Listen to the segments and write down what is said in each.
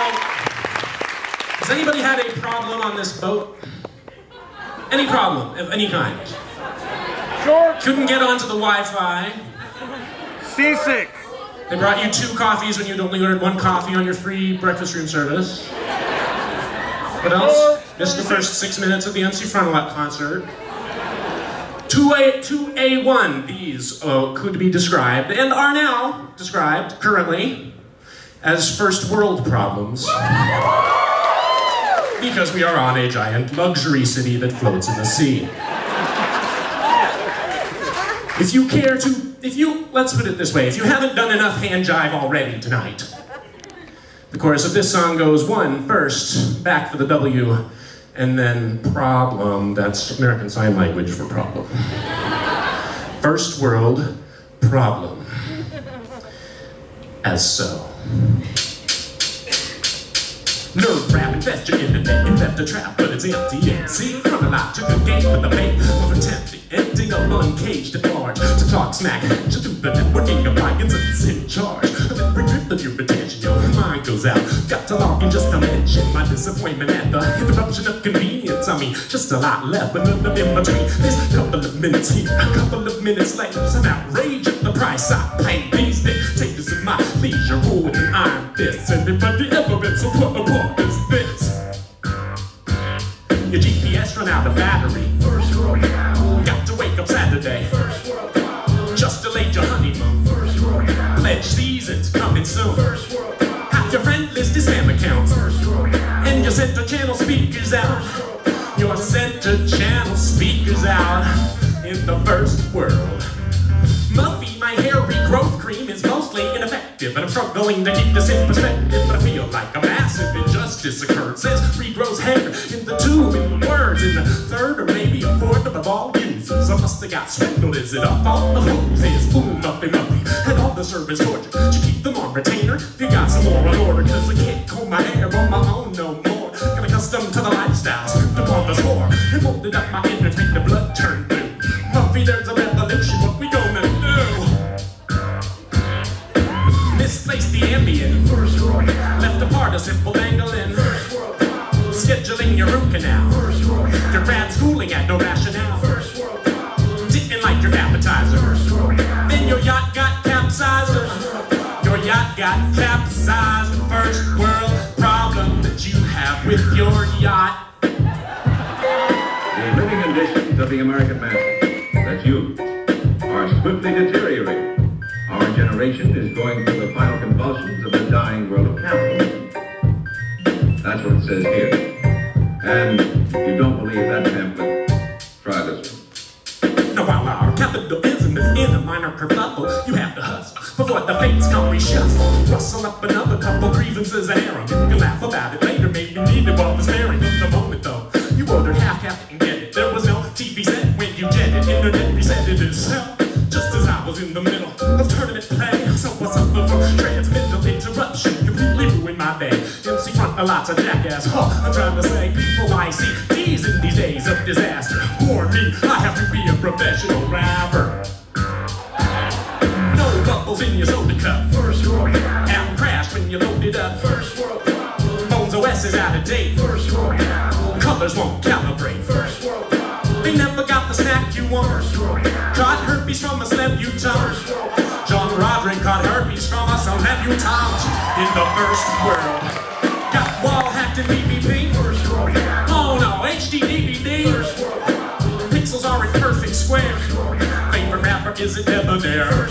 Now, does anybody have a problem on this boat? Any problem of any kind? Short. Couldn't get onto the Wi-Fi. Seasick. They brought you 2 coffees when you'd only ordered 1 coffee on your free breakfast room service. What else? Missed the first 6 minutes of the MC Frontalot concert. 2A1, these could be described, and are now described, currently, as first world problems. Because we are on a giant luxury city that floats in the sea. If you care to, let's put it this way, if you haven't done enough hand jive already tonight, the chorus of this song goes 1, first, back for the W, and then problem, that's American Sign Language for problem. First world problem. As so. Nerve-wrap investor in the day, you left a trap, but it's empty. MC Frontalot took a game with the bait of a tempt. Ending up uncaged at large, to talk smack, to do the networking of my incidents in charge. Of every drip of your attention, your mind goes out. Got to log in just to mention my disappointment at the interruption of convenience. I mean, just a lot left, but none of in between. There's a couple of minutes here, a couple of minutes later. Some outrage at the price I pay these days. Take this in my leisure, roll with an iron fist. Everybody ever been so put apart as this. Your GPS run out of battery. First world problem. Got to wake up Saturday. First world problem. Just delayed your honeymoon. First world problem. Pledge season's coming soon. First world problem. Hacked your friend list to spam accounts. First world problem. And you sent to channel speakers out. You're sent to channel speakers out in the first world. Muffy, my hairy growth cream is mostly ineffective, and I'm struggling to keep this in perspective, but I feel like a massive injustice occurred since regrows hair in the tube, in the words, in the third or maybe a fourth of all users. I must have got swindled, is it up all the hoops is full, nothing up, and all the service torture. Did you keep them on retainer? You got some more on order, cause I can't comb my hair on my own no more. Got accustomed to the lifestyle, stripped upon the score, and molded up my inner, make the blood turn blue. Muffy, there's a revolution, what we gonna do? Misplaced the ambient, first world problem. Left apart a simple dangling, first world problem. Scheduling your root canal, first world problem. Your grad schooling had no rationale, first world problem. Didn't like your appetizer, first world problem. Then your yacht got capsized, first world problem. Your yacht got capsized, the first world problem that you have with your yacht. The living conditions of the American man. You are swiftly deteriorating. Our generation is going through the final convulsions of the dying world of capitalism. That's what it says here. And if you don't believe that pamphlet, try this one. Now while our capitalism is in a minor kerfuffle, you have to hustle before the fates come reshuffle. Rustle up another couple grievances and air 'em. You can laugh about it later, maybe need it while despairing. In the moment though, you ordered half and get it. There was no TV set when you did it. Internet resented itself, just as I was in the middle of tournament play. So what's up for transmittal interruption? Completely ruined my day. MC Frontalot's a jackass. Huh, I'm trying to say people I see D's in these days of disaster. Warn me, I have to be a professional rapper. No bubbles in your soda cup. First world problem. App crashed when you loaded up. First world problem. Phone's OS is out of date. First world problem. Colors won't calibrate. First world problem. They never got the snack you want. Caught herpes from a celeb you touched. John Roderick caught herpes from a celeb you touched. In the first world. Got wall hacked in BBB. Oh no, HD DVD. Pixels are in perfect square. Favorite rapper isn't ever there.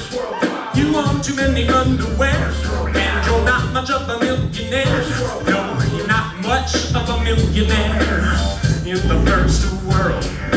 You own too many underwear. And you're not much of a millionaire. No, you're not much of a millionaire. In the first world.